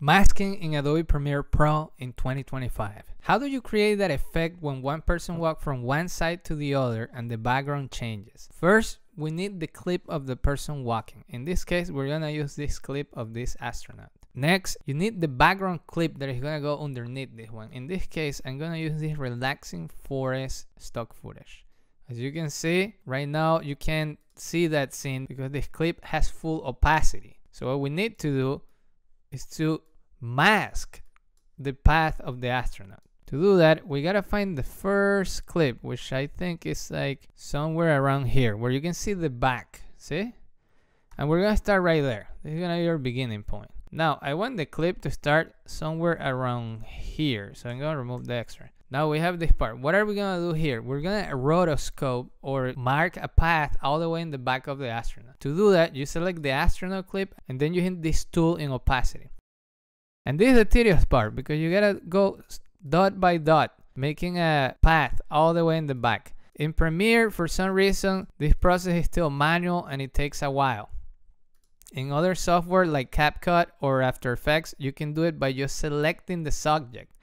Masking in Adobe Premiere Pro in 2025. How do you create that effect when one person walks from one side to the other and the background changes? First, we need the clip of the person walking. In this case, we're gonna use this clip of this astronaut. Next, you need the background clip that is gonna go underneath this one. In this case, I'm gonna use this relaxing forest stock footage. As you can see, right now you can't see that scene because this clip has full opacity. So what we need to do is to mask the path of the astronaut. To do that, we gotta find the first clip, which I think is like somewhere around here where you can see the back, see? And we're gonna start right there. This is gonna be your beginning point. Now I want the clip to start somewhere around here, so I'm gonna remove the extra. Now we have this part. What are we gonna do here? We're gonna rotoscope or mark a path all the way in the back of the astronaut. To do that, you select the astronaut clip and then you hit this tool in opacity. And this is the tedious part because you gotta go dot by dot, making a path all the way in the back. In Premiere, for some reason, this process is still manual and it takes a while. In other software like CapCut or After Effects, you can do it by just selecting the subject.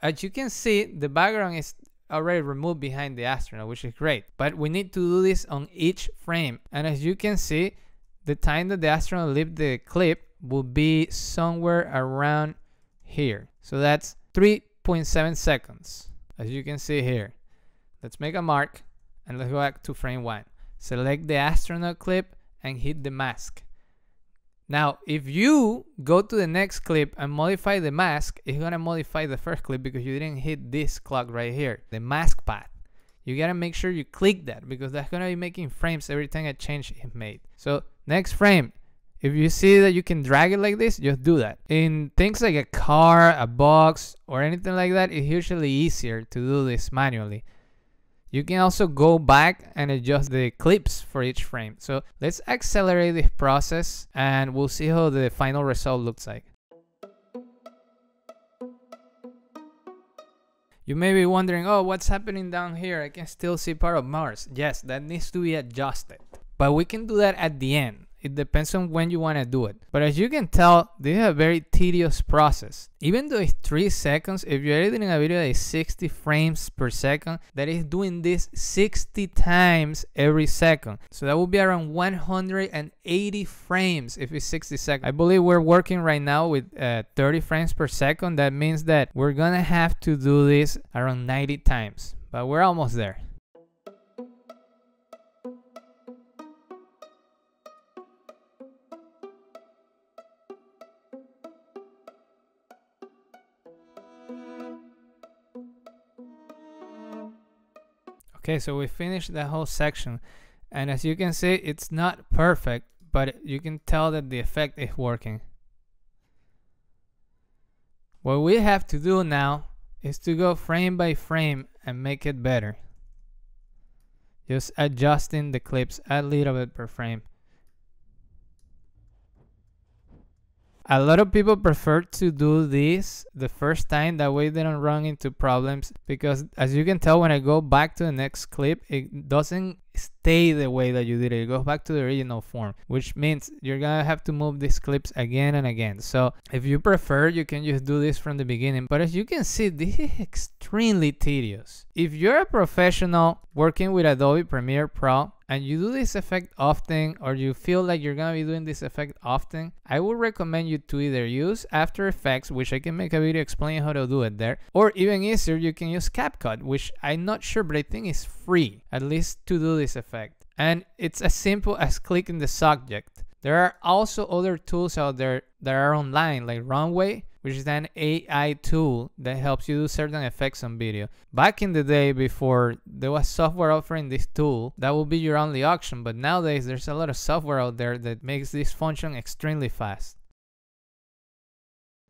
As you can see, the background is already removed behind the astronaut, which is great. But we need to do this on each frame. And as you can see, the time that the astronaut left the clip will be somewhere around here. So that's 3.7 seconds, as you can see here. Let's make a mark and let's go back to frame one. Select the astronaut clip and hit the mask. Now, if you go to the next clip and modify the mask, it's gonna modify the first clip because you didn't hit this clock right here, the mask path. You gotta make sure you click that because that's gonna be making frames every time a change is made. So next frame, if you see that you can drag it like this, just do that. In things like a car, a box, or anything like that, it's usually easier to do this manually. You can also go back and adjust the clips for each frame. So let's accelerate this process and we'll see how the final result looks like. You may be wondering, oh, what's happening down here? I can still see part of Mars. Yes, that needs to be adjusted. But we can do that at the end. It depends on when you want to do it. But as you can tell, this is a very tedious process. Even though it's 3 seconds, if you're editing a video that is 60 frames per second, that is doing this 60 times every second. So that will be around 180 frames if it's 60 seconds. I believe we're working right now with 30 frames per second. That means that we're gonna have to do this around 90 times. But we're almost there. Okay, so we finished that whole section, and as you can see, it's not perfect, but you can tell that the effect is working. What we have to do now is to go frame by frame and make it better. Just adjusting the clips a little bit per frame. A lot of people prefer to do this the first time, that way they don't run into problems, because as you can tell, when I go back to the next clip, it doesn't stay the way that you did it. It goes back to the original form, which means you're gonna have to move these clips again and again. So if you prefer, you can just do this from the beginning. But as you can see, this is extremely tedious. If you're a professional working with Adobe Premiere Pro, and you do this effect often, or you feel like you're gonna be doing this effect often, I would recommend you to either use After Effects, which I can make a video explaining how to do it there, or even easier, you can use CapCut, which I'm not sure, but I think it's free, at least to do this effect. And it's as simple as clicking the subject. There are also other tools out there that are online, like Runway, which is an AI tool that helps you do certain effects on video. Back in the day, before there was software offering this tool, that would be your only option, but nowadays there's a lot of software out there that makes this function extremely fast.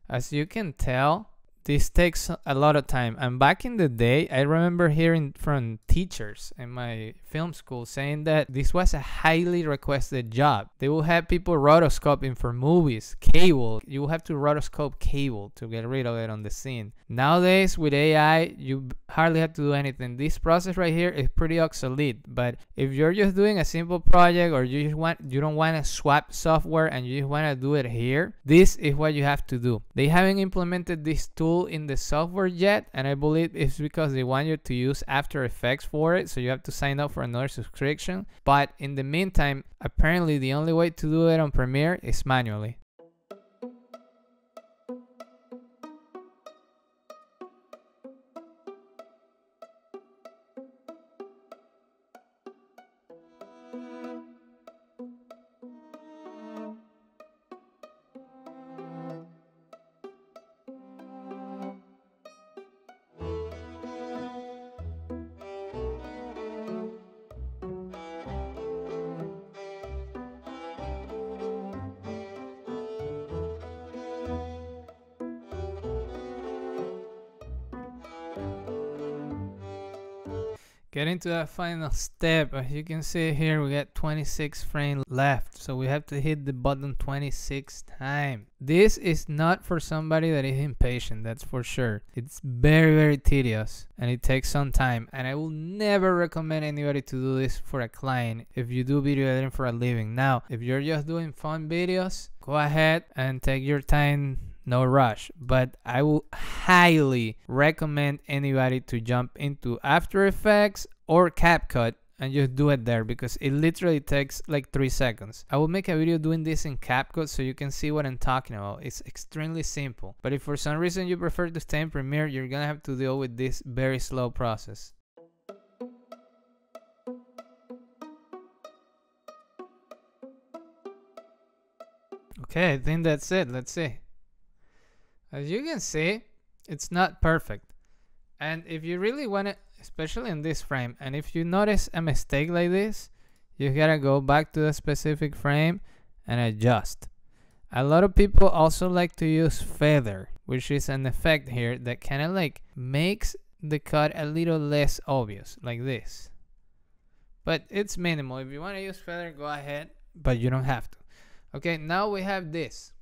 As you can tell, This takes a lot of time. And back in the day, I remember hearing from teachers in my film school saying that this was a highly requested job. They will have people rotoscoping for movies, cable. You will have to rotoscope cable to get rid of it on the scene. Nowadays, with AI, you hardly have to do anything. This process right here is pretty obsolete. But if you're just doing a simple project, or you just don't want to swap software and you just want to do it here, this is what you have to do. They haven't implemented this tool in the software yet, and I believe it's because they want you to use After Effects for it, so you have to sign up for another subscription. But in the meantime, apparently the only way to do it on Premiere is manually. Getting to that final step, as you can see here, we got 26 frames left, so we have to hit the button 26 times. This is not for somebody that is impatient, that's for sure. It's very, very tedious, and it takes some time, and I will never recommend anybody to do this for a client if you do video editing for a living. Now, if you're just doing fun videos, go ahead and take your time. No rush, but I will highly recommend anybody to jump into After Effects or CapCut and just do it there, because it literally takes like 3 seconds. I will make a video doing this in CapCut so you can see what I'm talking about. It's extremely simple, but if for some reason you prefer to stay in Premiere, you're gonna have to deal with this very slow process. Okay, I think that's it. Let's see. As you can see, it's not perfect, and if you really want it, especially in this frame, and if you notice a mistake like this, you gotta go back to the specific frame and adjust. A lot of people also like to use feather, which is an effect here that kind of like makes the cut a little less obvious, like this, but it's minimal. If you want to use feather, go ahead, but you don't have to. Okay, now we have this.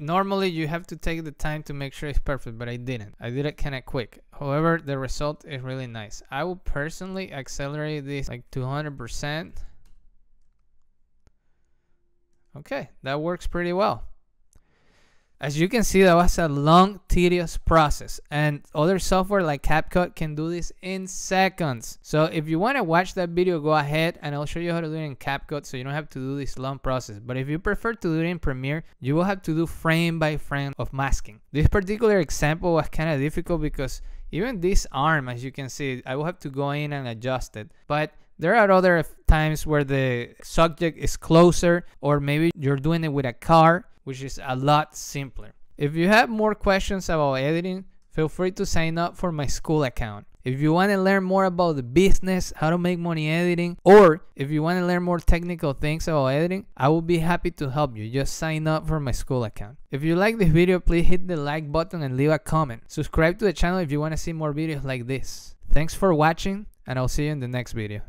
Normally you have to take the time to make sure it's perfect, but I didn't. I did it kind of quick. However, the result is really nice. I will personally accelerate this like 200%. Okay, that works pretty well. As you can see, that was a long, tedious process, and other software like CapCut can do this in seconds. So if you want to watch that video, go ahead, and I'll show you how to do it in CapCut so you don't have to do this long process. But if you prefer to do it in Premiere, you will have to do frame by frame of masking. This particular example was kind of difficult because even this arm, as you can see, I will have to go in and adjust it. But there are other times where the subject is closer, or maybe you're doing it with a car, which is a lot simpler. If you have more questions about editing, feel free to sign up for my school account. If you want to learn more about the business, how to make money editing, or if you want to learn more technical things about editing, I will be happy to help you. Just sign up for my school account. If you like this video, please hit the like button and leave a comment. Subscribe to the channel if you want to see more videos like this. Thanks for watching, and I'll see you in the next video.